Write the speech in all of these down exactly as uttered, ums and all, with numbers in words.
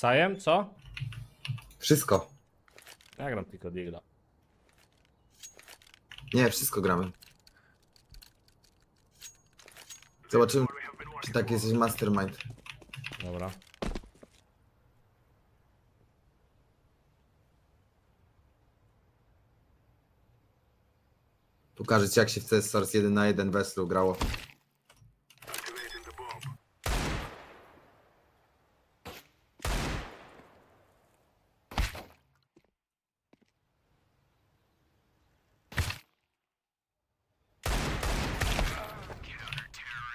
Sajem, co? Wszystko. Ja gram tylko digla. Nie, wszystko gramy. Zobaczymy, czy tak jesteś mastermind. Dobra. Pokażę ci, jak się w C S jeden na jeden weslu grało.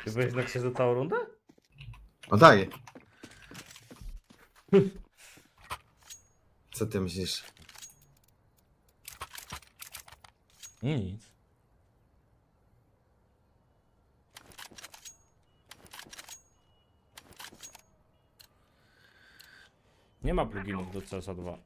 Ty byłeś na księdze całą rundę? No tak. Co ty myślisz? Nie, nic. Nie ma pluginów do C S dwa.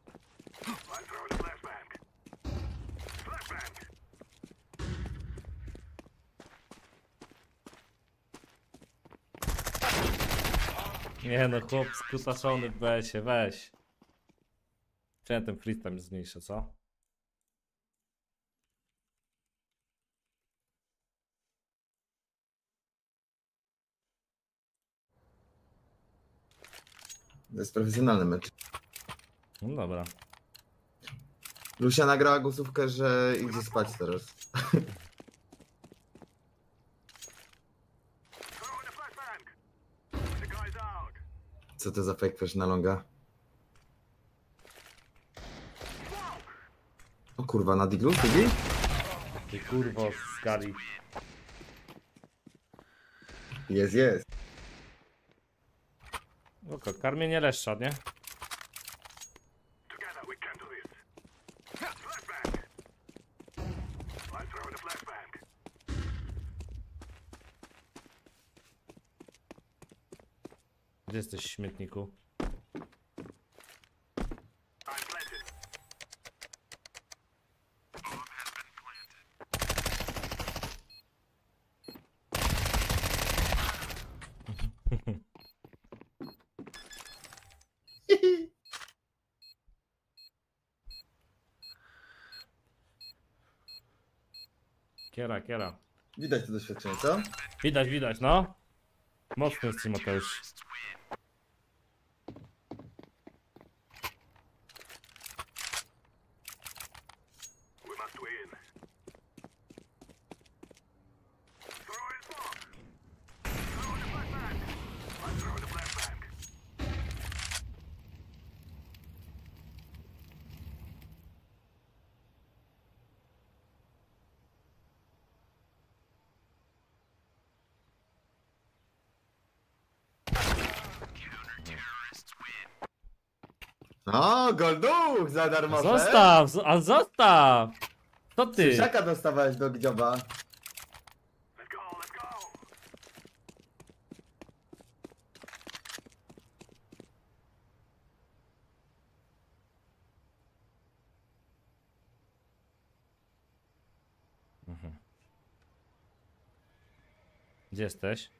Nie no, chłop skutaszony w besie, weź. Chciałem ten freestyle zmniejszę, co? To jest profesjonalny mecz. No dobra. Lucia nagrała głosówkę, że idzie spać teraz. Co to za fake flash na longa? O kurwa, na diglu? Ty, ty kurwo z Gali. Jest, jest. Oko, karmię nie leszcza, nie? Gdzie jesteś, śmietniku? Kiera, kiera. Widać to doświadczenie, co? Widać, widać, no. Mocny jest ci, Mateusz. No, golduch za darmo. Zostaw, a zostaw! To ty! Krzysiaka dostawałeś do gdzioba. Mhm. Gdzie jesteś?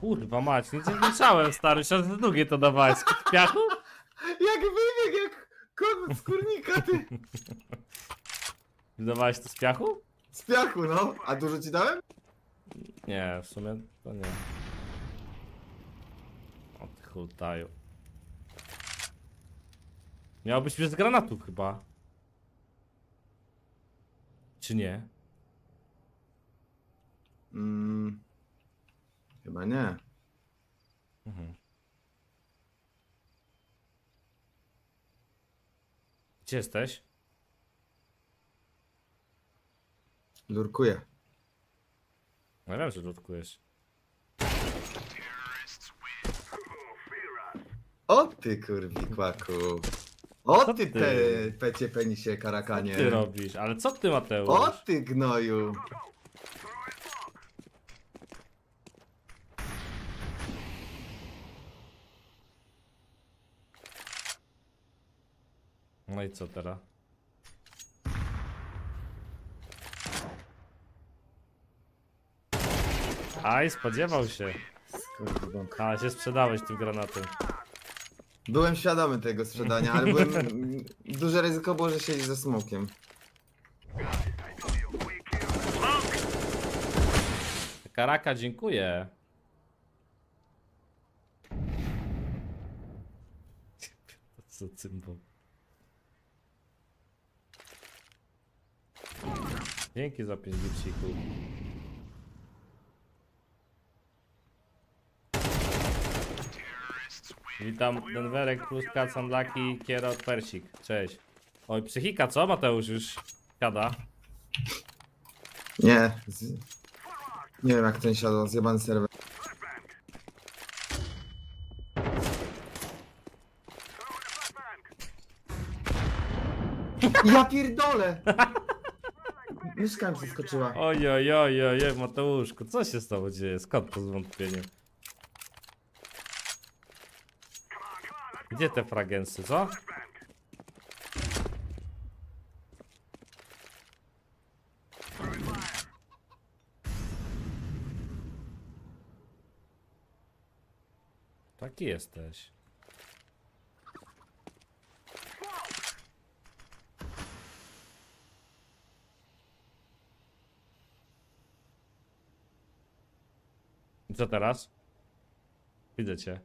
Kurwa mać, nic nie wliczałem, stary, czas długie to dawałeś, w piachu? Jak wybieg, jak kot z kurnika, ty! Dawałeś to z piachu? Z piachu, no. A dużo ci dałem? Nie, w sumie to nie. O ty hultaju. Miało być bez granatów chyba. Czy nie? Mmm... Chyba nie. Mhm. Gdzie jesteś? Lurkuję. No wiem, że lurkujesz. O ty kurwikłaku. O ty, ty te pecie penisie karakanie. Co ty robisz? Ale co ty, Mateusz? O ty gnoju. No i co teraz? Aj, spodziewał się. A, się sprzedałeś tu granatem. Byłem świadomy tego sprzedania, ale byłem... Duże ryzyko było, że siedzi za smokiem. Karaka, dziękuję. Co cymbał. Dzięki za pięć bucików. Witam, Denverek plus Cats Unlucky, Kierot Persik. Cześć. Oj, psychika, co Mateusz już siada? Nie. Nie wiem jak ten siada, zjebany serwer. Ja pierdolę! Myszka mi zaskoczyła. Oj, oj, oj, oj, Mateuszku, co się z tobą dzieje? Skąd to zwątpienie? Gdzie te fragensy, co? Taki jesteś. Co teraz? Widzę cię.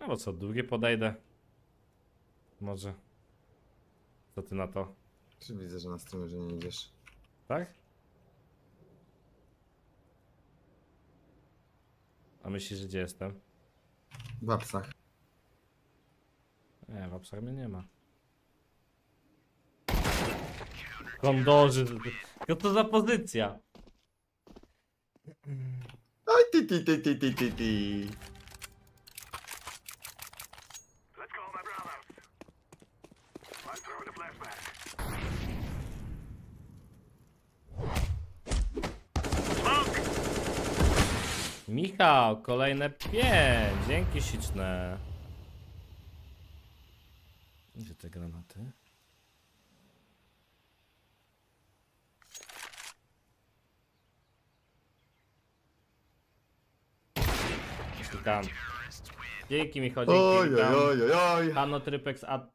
No co, drugie podejdę. Może. Co ty na to? Czy widzę, że na streamie, że nie idziesz? Tak? A myślisz, że gdzie jestem? W apsach. Nie, w apsach mnie nie ma. Kondorzy. Co to za pozycja? Aj ty ty ty ty ty ty ty. Michał, kolejne pięć. Dzięki śliczne. Gdzie te granaty? Witam. Dzięki Michał, dzięki. Witam. Hanotrypex, Ad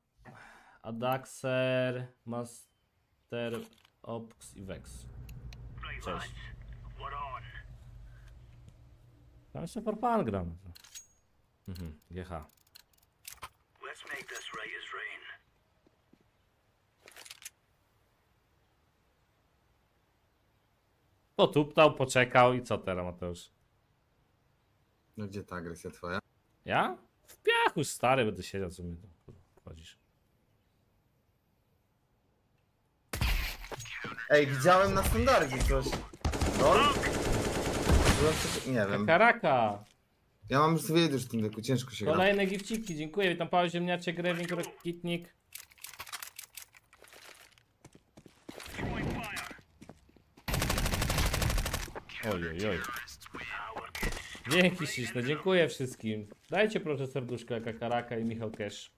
Adaxer, Master Ops i Vex. Cześć. Tam jeszcze for fun gram. Mhm, G H. Potuptał, poczekał i co teraz, Mateusz? No gdzie ta agresja twoja? Ja? W piachu stary będę siedział, co mi tu wchodzisz. Ej, widziałem na standardzie coś. No? Nie wiem. Karaka. Ja mam już wiedzieć w tym wieku, ciężko się gra. Kolejne gifciki, dziękuję. Witam Paweł Ziemniacie, Grewing, Rokitnik. Ojej, oj. Dzięki śliczne, dziękuję wszystkim. Dajcie proszę serduszko jaka Karaka i Michał Cash.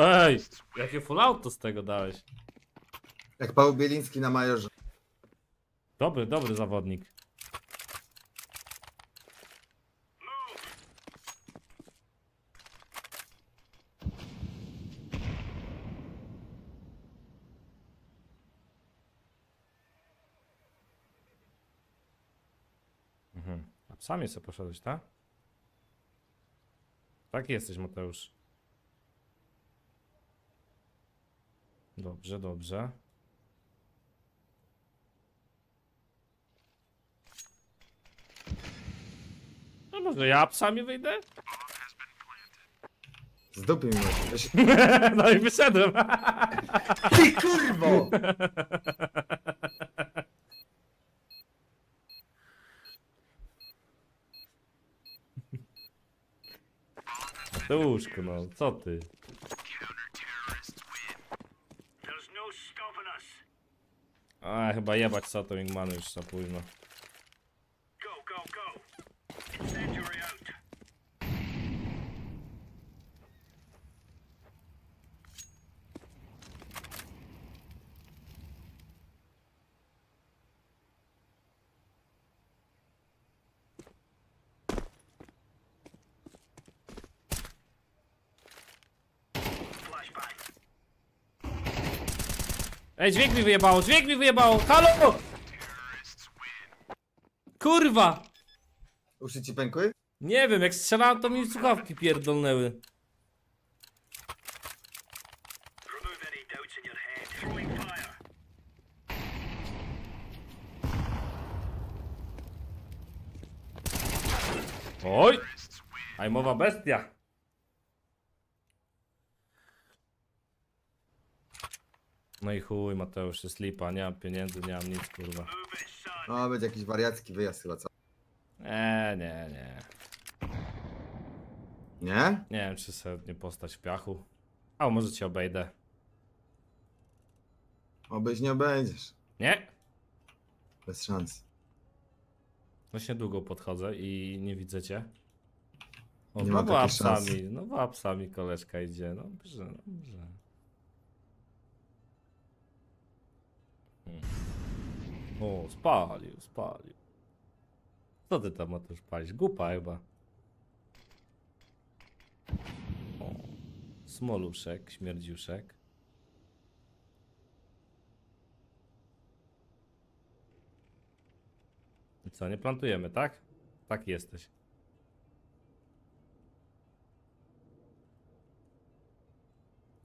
Ej, jakie full auto z tego dałeś? Jak Paweł Bieliński na Majorze. Dobry, dobry zawodnik. Mhm. A psami sobie poszedłeś, tak? Taki jesteś, Mateusz. Dobrze, dobrze. No może ja psami wyjdę? Z dupy mi wyszedłeś. No i wyszedłem. Ty kurwo! To łóżko, no, co ty? A, chyba jebać Satomic Man już za późno. Ej, dźwięk mi wyjebało, dźwięk mi wyjebało, halo! Kurwa! Uszy ci pękły? Nie wiem, jak strzelałem, to mi słuchawki pierdolnęły. Oj! Ajmowa bestia! No i chuj, Mateusz, jest lipa, nie mam pieniędzy, nie mam nic, kurwa. No, będzie jakiś wariacki wyjazd chyba, co? Nie, nie, nie. Nie? Nie wiem, czy sobie nie postać w piachu. A, może cię obejdę. Obejść nie obejdziesz. Nie? Bez szans. Właśnie długo podchodzę i nie widzę cię. O, nie no wapsami, no wapsami koleżka idzie, no dobrze, dobrze. O, spalił, spalił. Co ty tam, Mateusz, palisz? Głupa chyba. O, smoluszek, śmierdziuszek. I co, nie plantujemy, tak? Tak jesteś.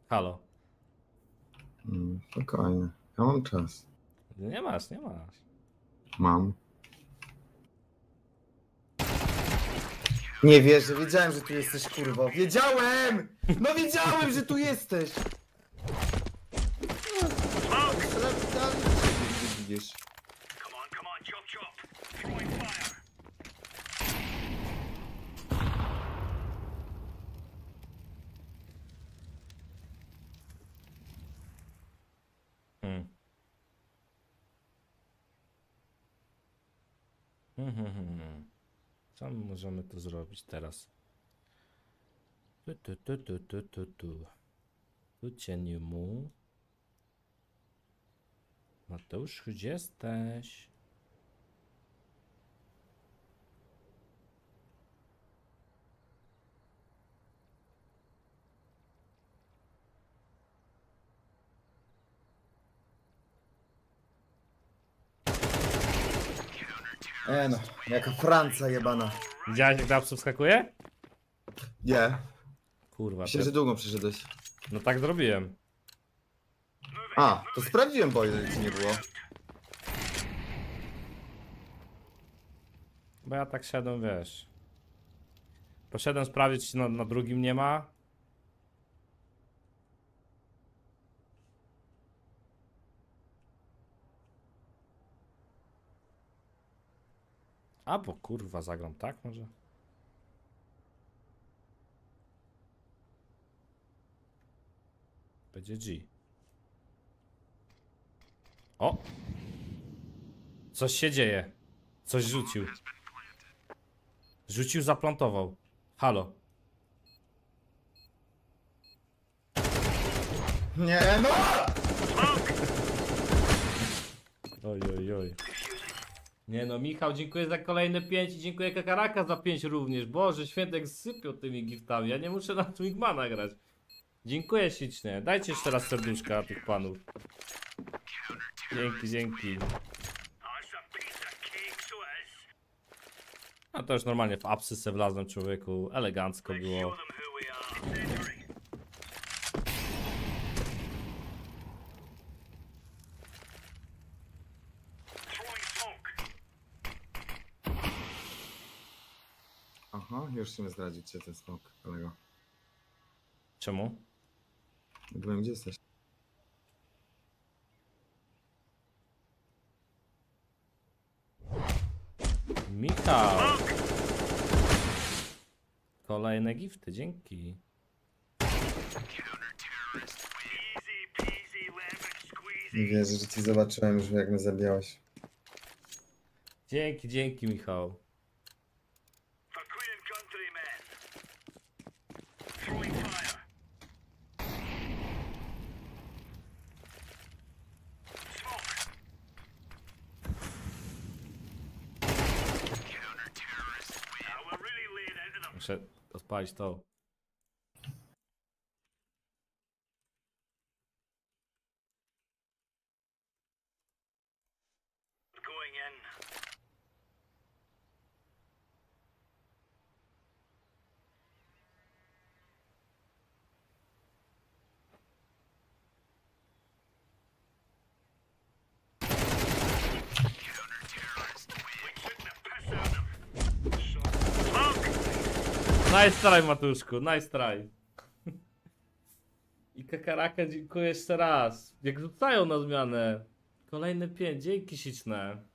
Halo. Mm, spokojnie, ja mam czas. Nie masz, nie masz. Mam. Nie wierzę, wiedziałem, że tu jesteś, kurwa. Wiedziałem! No wiedziałem, że tu jesteś! Widzisz. Co my możemy tu zrobić teraz? Tu, tu, tu, tu, tu, tu, tu. Tu cieniu mu. Mateusz, gdzie jesteś? E no, jaka Franca jebana. Widziałeś, jak Dapsu wskakuje? Nie. Kurwa. Myślę, ty... że długo przyszedłeś. No tak zrobiłem. A, to sprawdziłem, bo nic nie było. Bo ja tak siadłem, wiesz. Poszedłem sprawdzić, czy na, na drugim nie ma. A bo kurwa, zagram tak może? Będzie G. O! Coś się dzieje. Coś rzucił. Rzucił, zaplantował. Halo. Nie no! Oj, oj, oj. Nie no, Michał, dziękuję za kolejne pięć i dziękuję Kakaraka za pięć również. Boże, Świętek sypią tymi giftami, ja nie muszę na Twigmana grać. Dziękuję ślicznie, dajcie jeszcze raz serduszka tych panów. Dzięki, dzięki. A to już normalnie w abscysę wlazłem, człowieku, elegancko było. Aha, już się zdradzić cię ten smok, kolego. Czemu? Nie wiem, gdzie jesteś. Michał! kolejne gifty, dzięki. Nie wierzę, że ci zobaczyłem już, jak mnie zabijałeś. Dzięki, dzięki Michał. Muszę odpalić to. Nice try, Matuszku, nice try. I Kakaraka, dziękuję jeszcze raz. Jak rzucają na zmianę. Kolejne pięć, dzięki śliczne.